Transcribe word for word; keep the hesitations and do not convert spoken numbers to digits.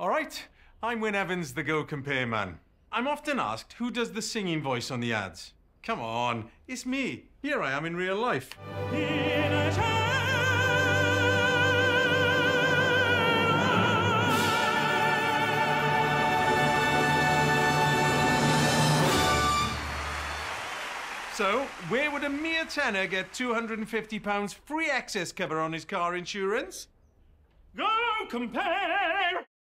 All right, I'm Wynne Evans, the Go Compare man. I'm often asked who does the singing voice on the ads. Come on, it's me. Here I am in real life. In a so, where would a mere tenor get two hundred and fifty pounds free excess cover on his car insurance? Go Compare!